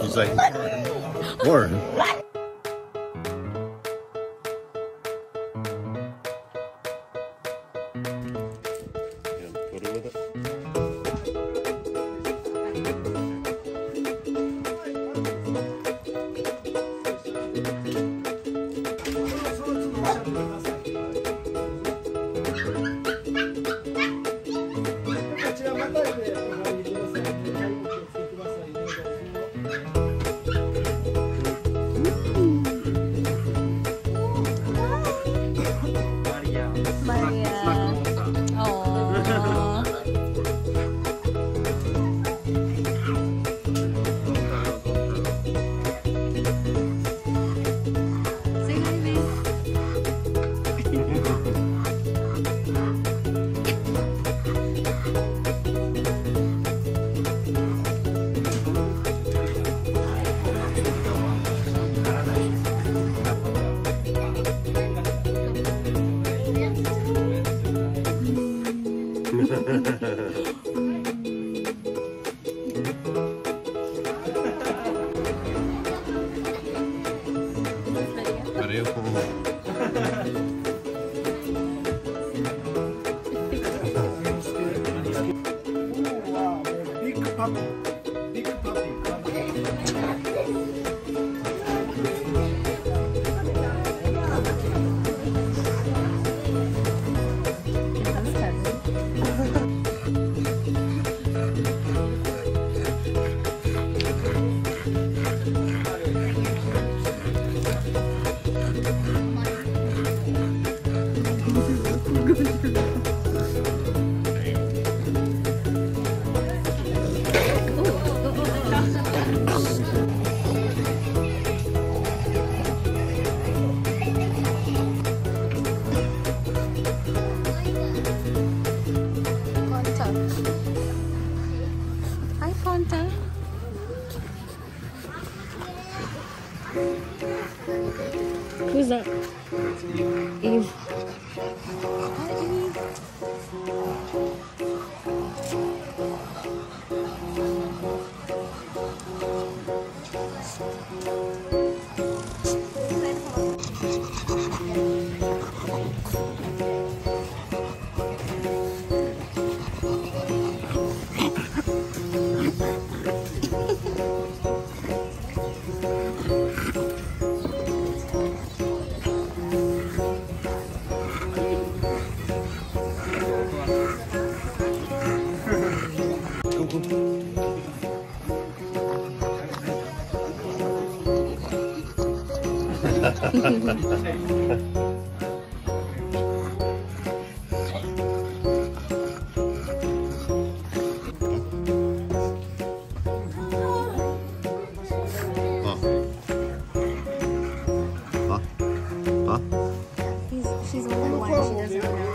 He's like, Warren. Who's that? Eve. Hi, Eve. She's the only one and she doesn't know.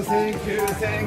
Thank you, thank you,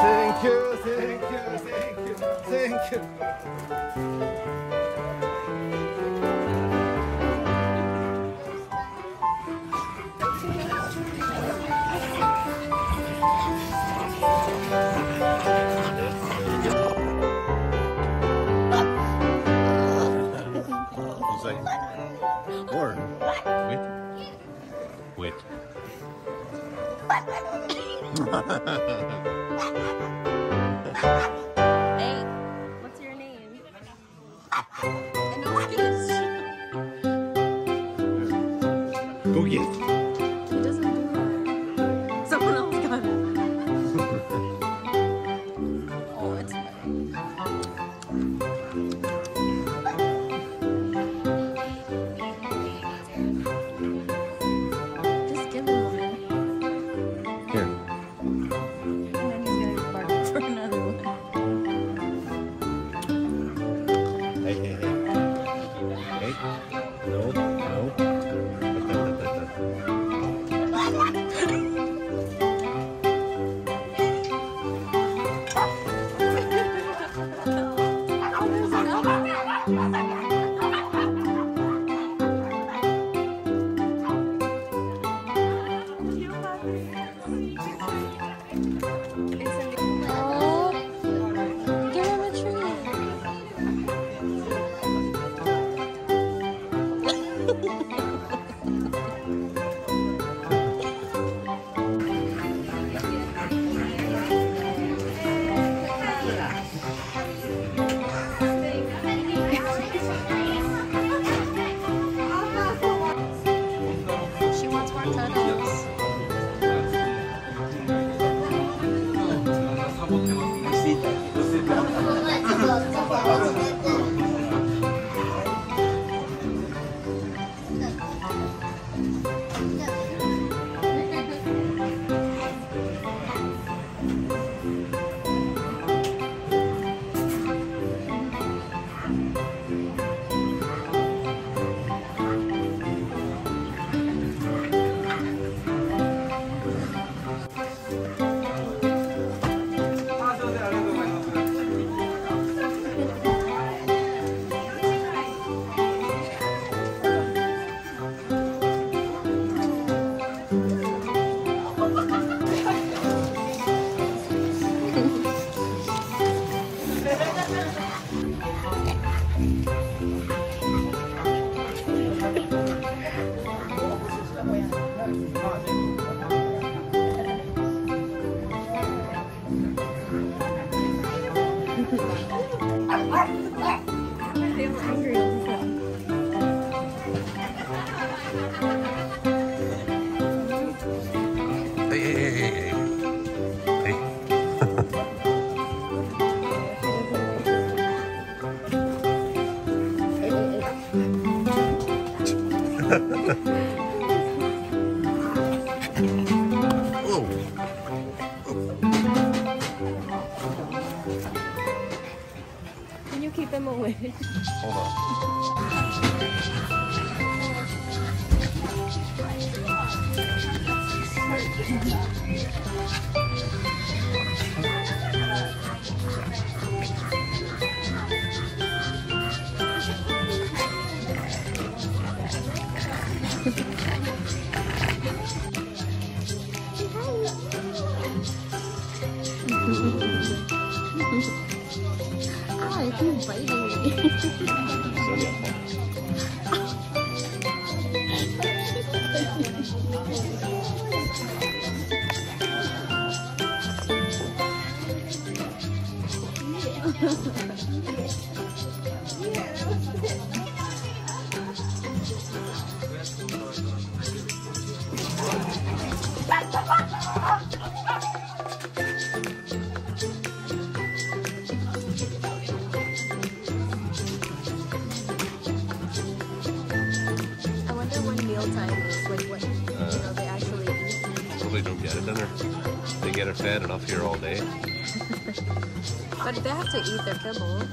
Thank you, thank you, thank you, thank you. It's like, or, wait, Hey, what's your name? Go get it. He doesn't do that. Someone else got it. Oh, it's better. Just give him one. Here. Can you keep him away? Hold on. Oh, it keeps biting me. real time when you know, they actually eat. Well, they don't get it, then they get it fed and up here all day. But they have to eat their kibble.